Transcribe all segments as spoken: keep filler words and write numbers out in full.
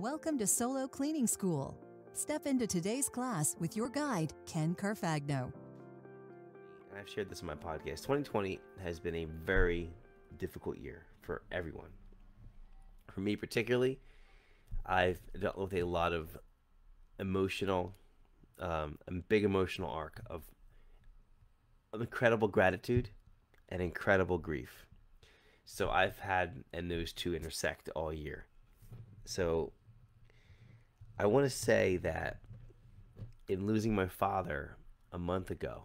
Welcome to Solo Cleaning School. Step into today's class with your guide, Ken Carfagno. I've shared this in my podcast. twenty twenty has been a very difficult year for everyone. For me particularly, I've dealt with a lot of emotional, um, a big emotional arc of, of incredible gratitude and incredible grief. So I've had, and those two intersect all year. So I want to say that in losing my father a month ago,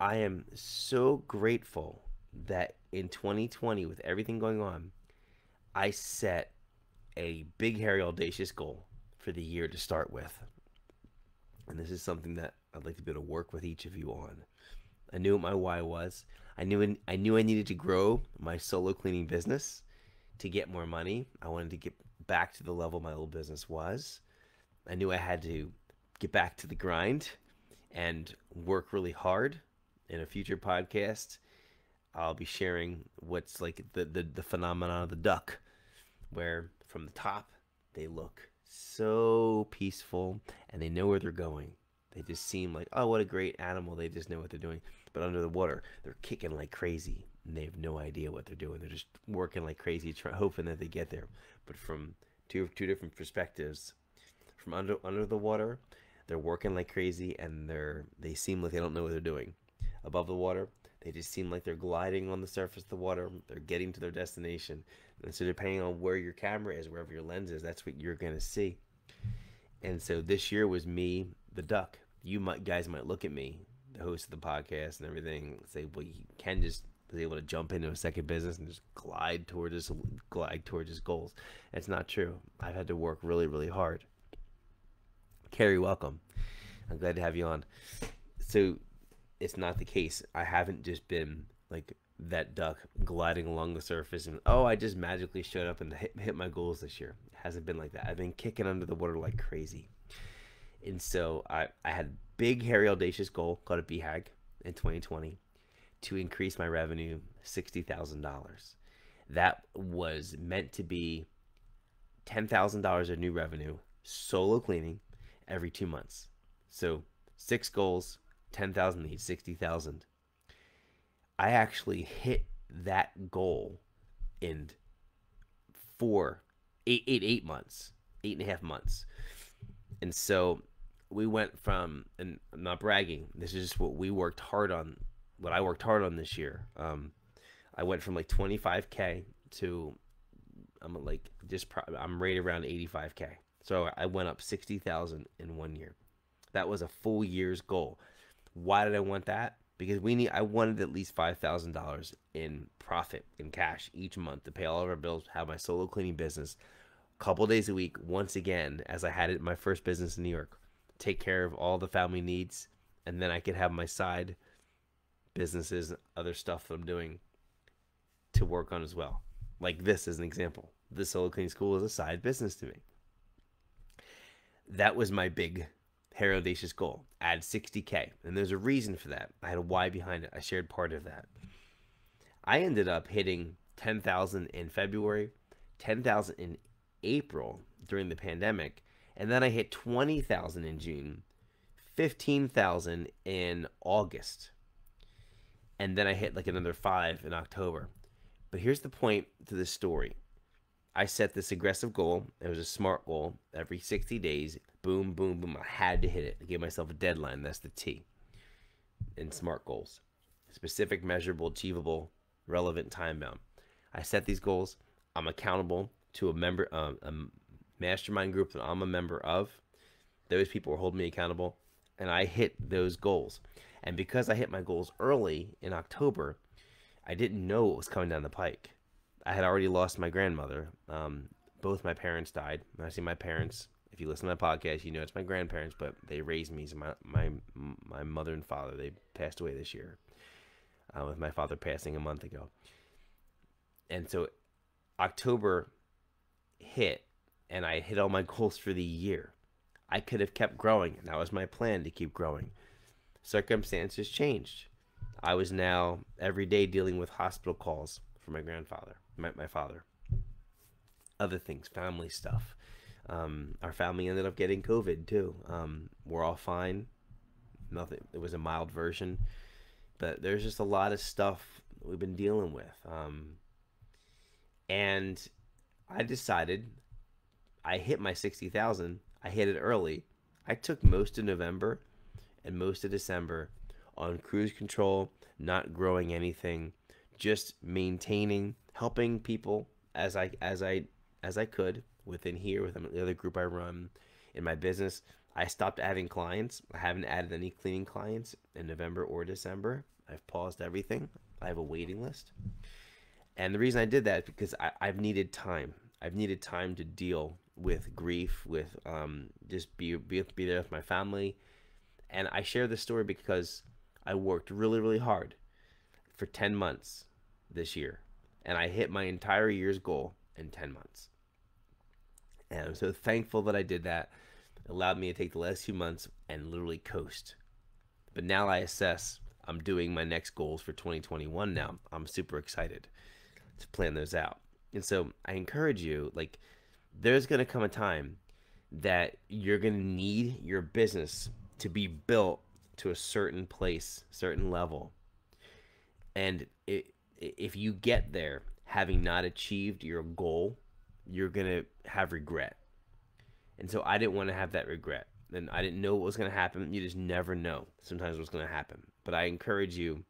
I am so grateful that in twenty twenty, with everything going on, I set a big, hairy, audacious goal for the year to start with. And this is something that I'd like to be able to work with each of you on. I knew what my why was. I knew I knew I needed to grow my solo cleaning business to get more money. I wanted to get back to the level my old business was. I knew I had to get back to the grind and work really hard. In a future podcast, I'll be sharing what's like the, the, the phenomenon of the duck, where from the top, they look so peaceful and they know where they're going. They just seem like, oh, what a great animal. They just know what they're doing. But under the water, they're kicking like crazy. And they have no idea what they're doing. They're just working like crazy, try, hoping that they get there. But from two, two different perspectives, from under, under the water, they're working like crazy and they're, they seem like they don't know what they're doing. Above the water, they just seem like they're gliding on the surface of the water. They're getting to their destination. And so depending on where your camera is, wherever your lens is, that's what you're going to see. And so this year was me, the duck. You might, guys might look at me, the host of the podcast and everything, and say, well, Ken just was able to jump into a second business and just glide towards his, glide towards his goals. That's not true. I've had to work really, really hard. Carrie, welcome. I'm glad to have you on. So it's not the case. I haven't just been like that duck gliding along the surface and, oh, I just magically showed up and hit, hit my goals this year. It hasn't been like that. I've been kicking under the water like crazy. And so I, I had a big, hairy, audacious goal called a B H A G in twenty twenty to increase my revenue sixty thousand dollars. That was meant to be ten thousand dollars of new revenue, solo cleaning, every two months. So six goals, ten thousand each, sixty thousand. I actually hit that goal in four, eight, eight, eight months, eight and a half months. And so we went from, and I'm not bragging, this is just what we worked hard on, what I worked hard on this year. Um, I went from like twenty-five K to, I'm like, just, pro I'm right around eighty-five K. So I went up sixty thousand in one year. That was a full year's goal. Why did I want that? Because we need, I wanted at least five thousand dollars in profit, in cash each month to pay all of our bills, have my solo cleaning business a couple days a week, once again, as I had it in my first business in New York, take care of all the family needs, and then I could have my side businesses and other stuff that I'm doing to work on as well. Like this as an example. The Solo Cleaning School is a side business to me. That was my big hairy, audacious goal. Add sixty K. And there's a reason for that. I had a why behind it. I shared part of that. I ended up hitting ten thousand in February, ten thousand in April during the pandemic, and then I hit twenty thousand in June, fifteen thousand in August, and then I hit like another five in October. But here's the point to this story. I set this aggressive goal. It was a smart goal. Every sixty days, boom, boom, boom. I had to hit it. I gave myself a deadline. That's the T in SMART goals. Specific, measurable, achievable, relevant, time-bound. I set these goals. I'm accountable to a member, um, a mastermind group that I'm a member of. Those people hold me accountable, and I hit those goals. And because I hit my goals early in October, I didn't know what was coming down the pike. I had already lost my grandmother. Um, both my parents died. When I say my parents, if you listen to my podcast, you know it's my grandparents, but they raised me. So my my my mother and father, they passed away this year, uh, with my father passing a month ago. And so October hit, and I hit all my goals for the year. I could have kept growing, and that was my plan, to keep growing. Circumstances changed. I was now every day dealing with hospital calls for my grandfather. My, my father. other things, family stuff. Um, our family ended up getting COVID too. Um, we're all fine. Nothing. It was a mild version, but there's just a lot of stuff we've been dealing with. Um, and I decided I hit my sixty thousand. I hit it early. I took most of November and most of December on cruise control, not growing anything, just maintaining, helping people as I as I as I could within here with the other group I run in my business. I stopped adding clients. I haven't added any cleaning clients in November or December. I've paused everything. I have a waiting list. And the reason I did that is because I, I've needed time. I've needed time to deal with grief, with um, just be, be, be there with my family. And I share this story because I worked really, really hard for ten months this year. And I hit my entire year's goal in ten months. And I'm so thankful that I did that. It allowed me to take the last few months and literally coast. But now I assess, I'm doing my next goals for twenty twenty-one now. I'm super excited to plan those out. And so I encourage you, like, there's going to come a time that you're going to need your business to be built to a certain place, certain level. And it, if you get there having not achieved your goal, you're going to have regret. And so I didn't want to have that regret. And I didn't know what was going to happen. You just never know sometimes what's going to happen. But I encourage you,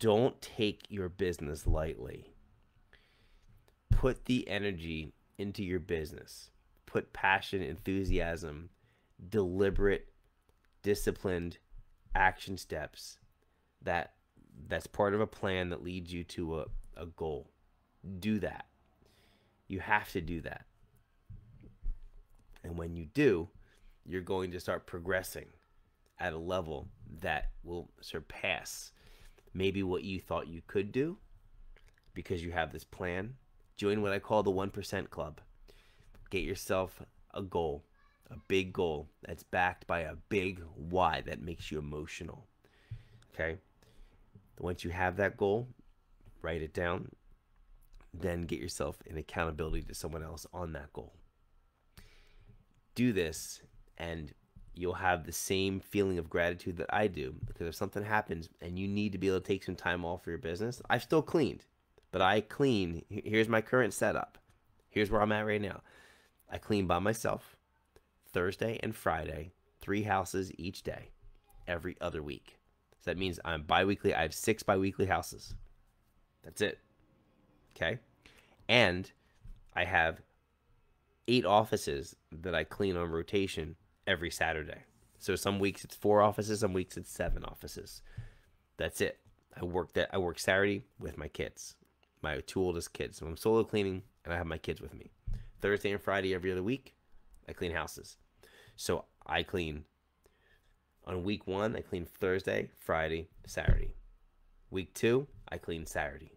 don't take your business lightly. Put the energy into your business. Put passion, enthusiasm, deliberate, disciplined action steps that that's part of a plan that leads you to a, a goal. Do that. You have to do that. And when you do, you're going to start progressing at a level that will surpass maybe what you thought you could do because you have this plan. Join what I call the one percent club. Get yourself a goal, a big goal that's backed by a big why that makes you emotional. Okay? Once you have that goal, write it down. Then get yourself an accountability to someone else on that goal. Do this and you'll have the same feeling of gratitude that I do, because if something happens and you need to be able to take some time off for your business, I've still cleaned, but I clean. Here's my current setup. Here's where I'm at right now. I clean by myself Thursday and Friday, three houses each day, every other week. So that means I'm bi-weekly. I have six bi-weekly houses. That's it. Okay. And I have eight offices that I clean on rotation every Saturday. So some weeks it's four offices, some weeks it's seven offices. That's it. I work that I work Saturday with my kids, my two oldest kids. So I'm solo cleaning and I have my kids with me. Thursday and Friday every other week, I clean houses. So I clean on week one, I clean Thursday, Friday, Saturday. Week two, I clean Saturday.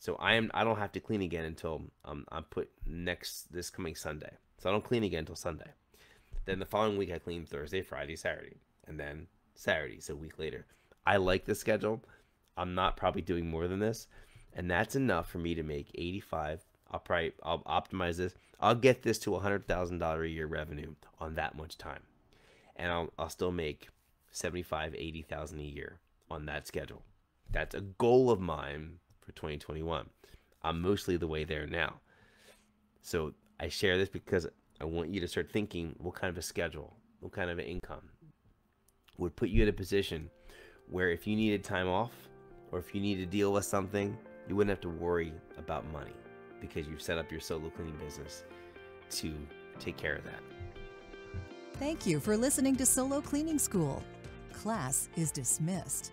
So I am I don't have to clean again until um, I'm put next this coming Sunday. So I don't clean again until Sunday. Then the following week I clean Thursday, Friday, Saturday, and then Saturday. So a week later. I like the schedule. I'm not probably doing more than this, and that's enough for me to make eighty-five. I'll probably I'll optimize this. I'll get this to one hundred thousand dollars a year revenue on that much time, and I'll I'll still make seventy-five, eighty thousand a year on that schedule. That's a goal of mine. For twenty twenty-one, I'm mostly the way there now. So I share this because I want you to start thinking, what kind of a schedule, what kind of an income would put you in a position where if you needed time off or if you need to deal with something, you wouldn't have to worry about money because you've set up your solo cleaning business to take care of that. Thank you for listening to Solo Cleaning School. Class is dismissed.